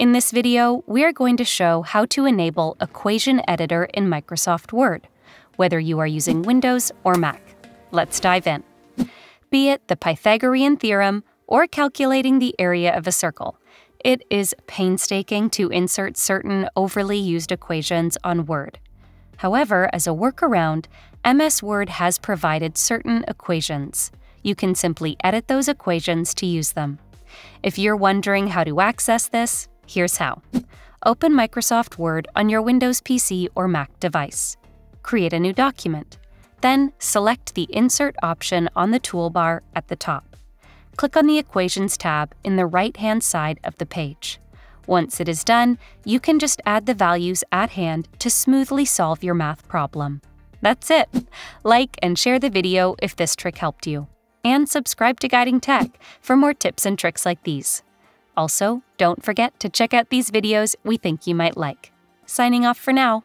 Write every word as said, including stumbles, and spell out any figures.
In this video, we are going to show how to enable Equation Editor in Microsoft Word, whether you are using Windows or Mac. Let's dive in. Be it the Pythagorean theorem or calculating the area of a circle, it is painstaking to insert certain overly used equations on Word. However, as a workaround, M S Word has provided certain equations. You can simply edit those equations to use them. If you're wondering how to access this, here's how. Open Microsoft Word on your Windows P C or Mac device. Create a new document. Then select the Insert option on the toolbar at the top. Click on the Equations tab in the right-hand side of the page. Once it is done, you can just add the values at hand to smoothly solve your math problem. That's it! Like and share the video if this trick helped you. And subscribe to Guiding Tech for more tips and tricks like these. Also, don't forget to check out these videos we think you might like. Signing off for now.